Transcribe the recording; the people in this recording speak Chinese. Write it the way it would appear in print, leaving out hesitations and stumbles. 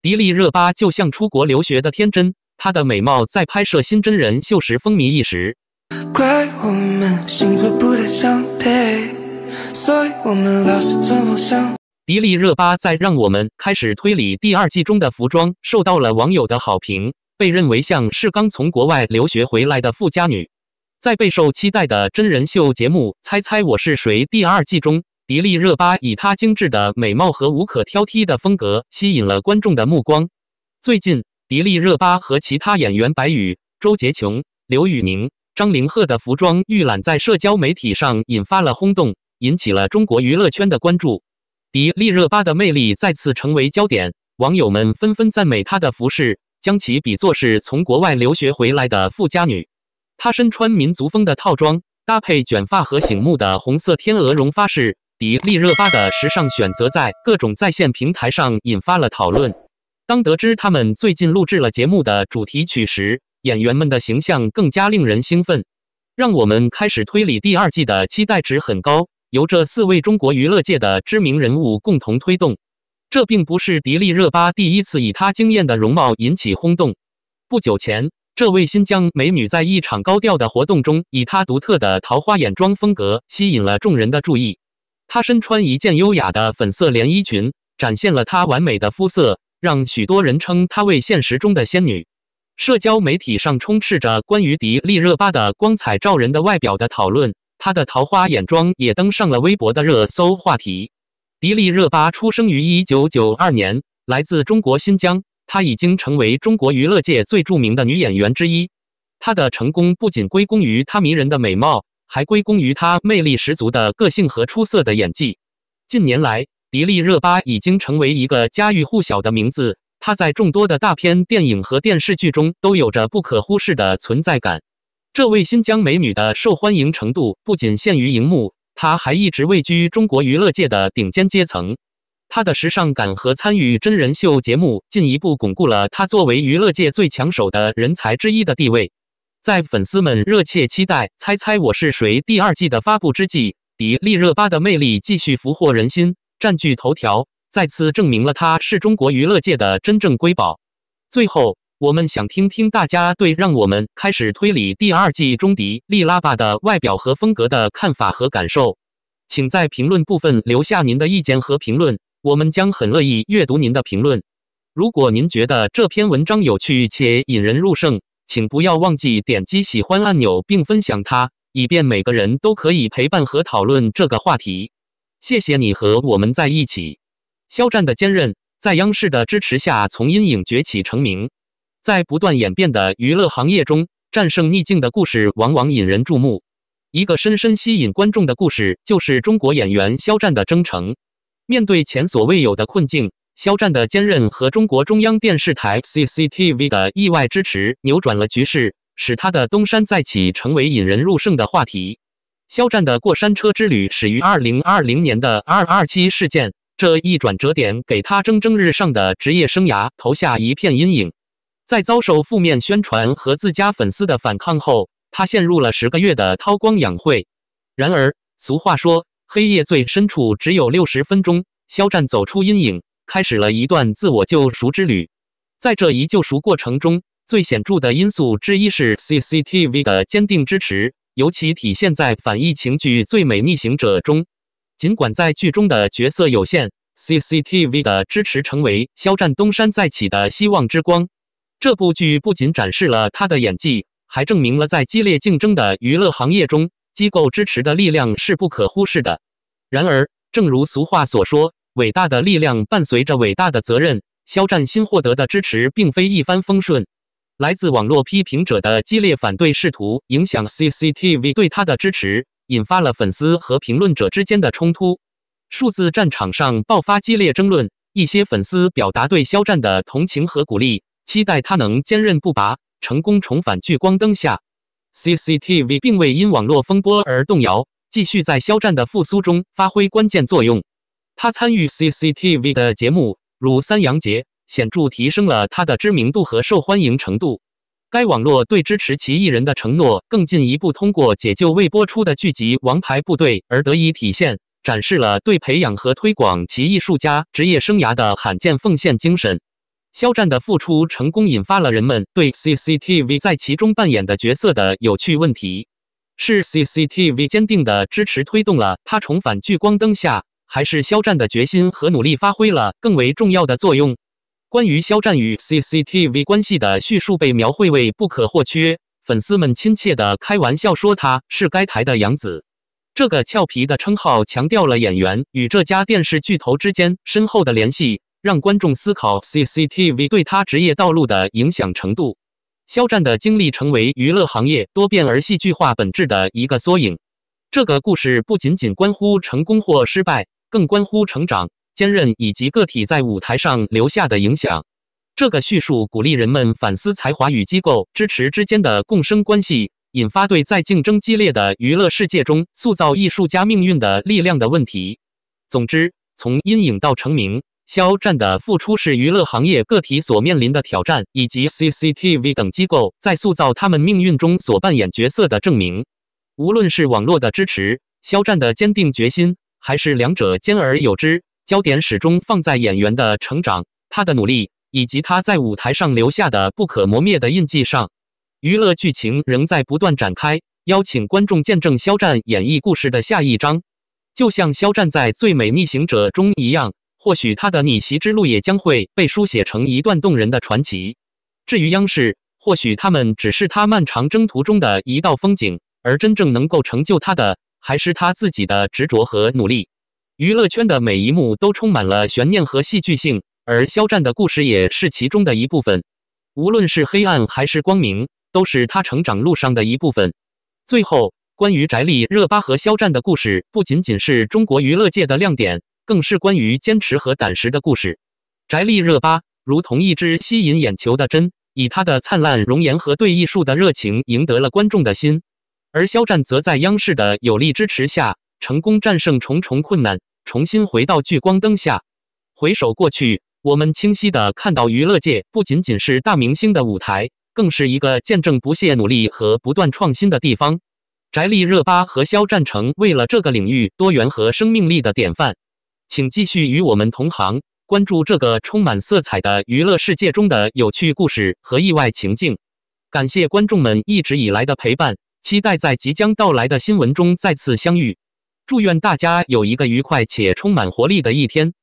迪丽热巴就像出国留学的天真，她的美貌在拍摄新真人秀时风靡一时。怪我们星座不太相配，所以我们老是做梦想。迪丽热巴在《让我们开始推理》第2季中的服装受到了网友的好评，被认为像是刚从国外留学回来的富家女。在备受期待的真人秀节目《猜猜我是谁》第2季中，迪丽热巴以她精致的美貌和无可挑剔的风格吸引了观众的目光。最近，迪丽热巴和其他演员白宇、周洁琼、刘宇宁、张凌赫的服装预览在社交媒体上引发了轰动，引起了中国娱乐圈的关注。迪丽热巴的魅力再次成为焦点，网友们纷纷赞美她的服饰，将其比作是从国外留学回来的富家女。她身穿民族风的套装，搭配卷发和醒目的红色天鹅绒发饰，迪丽热巴的时尚选择在各种在线平台上引发了讨论。当得知他们最近录制了节目的主题曲时，演员们的形象更加令人兴奋。让我们开始推理第2季的期待值很高，由这4位中国娱乐界的知名人物共同推动。这并不是迪丽热巴第一次以她惊艳的容貌引起轰动。不久前，这位新疆美女在一场高调的活动中，以她独特的桃花眼妆风格吸引了众人的注意。她身穿一件优雅的粉色连衣裙，展现了她完美的肤色，让许多人称她为现实中的仙女。社交媒体上充斥着关于迪丽热巴的光彩照人的外表的讨论，她的桃花眼妆也登上了微博的热搜话题。迪丽热巴出生于1992年，来自中国新疆。她已经成为中国娱乐界最著名的女演员之一。她的成功不仅归功于她迷人的美貌，还归功于她魅力十足的个性和出色的演技。近年来，迪丽热巴已经成为一个家喻户晓的名字，她在众多的大片电影和电视剧中都有着不可忽视的存在感。这位新疆美女的受欢迎程度不仅限于荧幕，她还一直位居中国娱乐界的顶尖阶层。她的时尚感和参与真人秀节目进一步巩固了她作为娱乐界最抢手的人才之一的地位。在粉丝们热切期待《猜猜我是谁》第2季的发布之际，迪丽热巴的魅力继续俘获人心，占据头条，再次证明了她是中国娱乐界的真正瑰宝。最后，我们想听听大家对《让我们开始推理》第2季中迪丽热巴的外表和风格的看法和感受，请在评论部分留下您的意见和评论。我们将很乐意阅读您的评论。如果您觉得这篇文章有趣且引人入胜，请不要忘记点击喜欢按钮并分享它，以便每个人都可以陪伴和讨论这个话题。谢谢你和我们在一起。肖战的坚韧，在央视的支持下从阴影崛起成名。在不断演变的娱乐行业中，战胜逆境的故事往往引人注目。一个深深吸引观众的故事，就是中国演员肖战的征程。面对前所未有的困境，肖战的坚韧和中国中央电视台 CCTV 的意外支持扭转了局势，使他的东山再起成为引人入胜的话题。肖战的过山车之旅始于2020年的227事件，这一转折点给他蒸蒸日上的职业生涯投下一片阴影。在遭受负面宣传和自家粉丝的反抗后，他陷入了10个月的韬光养晦。然而，俗话说黑夜最深处只有60分钟，肖战走出阴影，开始了一段自我救赎之旅。在这一救赎过程中，最显著的因素之一是 CCTV 的坚定支持，尤其体现在反疫情剧《最美逆行者》中。尽管在剧中的角色有限， CCTV 的支持成为肖战东山再起的希望之光。这部剧不仅展示了他的演技，还证明了在激烈竞争的娱乐行业中，机构支持的力量是不可忽视的。然而，正如俗话所说，伟大的力量伴随着伟大的责任，肖战新获得的支持并非一帆风顺。来自网络批评者的激烈反对试图影响 CCTV 对他的支持，引发了粉丝和评论者之间的冲突。数字战场上爆发激烈争论，一些粉丝表达对肖战的同情和鼓励，期待他能坚韧不拔，成功重返聚光灯下。CCTV 并未因网络风波而动摇，继续在肖战的复苏中发挥关键作用。他参与 CCTV 的节目，如三羊节，显著提升了他的知名度和受欢迎程度。该网络对支持其艺人的承诺更进一步通过解救未播出的剧集《王牌部队》而得以体现，展示了对培养和推广其艺术家职业生涯的罕见奉献精神。肖战的复出成功引发了人们对 CCTV 在其中扮演的角色的有趣问题：是 CCTV 坚定的支持推动了他重返聚光灯下，还是肖战的决心和努力发挥了更为重要的作用？关于肖战与 CCTV 关系的叙述被描绘为不可或缺，粉丝们亲切地开玩笑说他是该台的杨紫。 这个俏皮的称号强调了演员与这家电视巨头之间深厚的联系，让观众思考 CCTV 对他职业道路的影响程度。肖战的经历成为娱乐行业多变而戏剧化本质的一个缩影。这个故事不仅仅关乎成功或失败，更关乎成长、坚韧以及个体在舞台上留下的影响。这个叙述鼓励人们反思才华与机构支持之间的共生关系。 引发对在竞争激烈的娱乐世界中塑造艺术家命运的力量的问题。总之，从阴影到成名，肖战的复出是娱乐行业个体所面临的挑战，以及 CCTV 等机构在塑造他们命运中所扮演角色的证明。无论是网络的支持、肖战的坚定决心，还是两者兼而有之，焦点始终放在演员的成长、他的努力以及他在舞台上留下的不可磨灭的印记上。 娱乐剧情仍在不断展开，邀请观众见证肖战演绎故事的下一章。就像肖战在《最美逆行者》中一样，或许他的逆袭之路也将会被书写成一段动人的传奇。至于央视，或许他们只是他漫长征途中的一道风景，而真正能够成就他的，还是他自己的执着和努力。娱乐圈的每一幕都充满了悬念和戏剧性，而肖战的故事也是其中的一部分。无论是黑暗还是光明， 都是他成长路上的一部分。最后，关于翟丽热巴和肖战的故事，不仅仅是中国娱乐界的亮点，更是关于坚持和胆识的故事。翟丽热巴如同一支吸引眼球的针，以她的灿烂容颜和对艺术的热情，赢得了观众的心；而肖战则在央视的有力支持下，成功战胜重重困难，重新回到聚光灯下。回首过去，我们清晰地看到，娱乐界不仅仅是大明星的舞台， 更是一个见证不懈努力和不断创新的地方。翟丽热巴和肖战成为了这个领域多元和生命力的典范。请继续与我们同行，关注这个充满色彩的娱乐世界中的有趣故事和意外情境。感谢观众们一直以来的陪伴，期待在即将到来的新闻中再次相遇。祝愿大家有一个愉快且充满活力的一天。